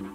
What?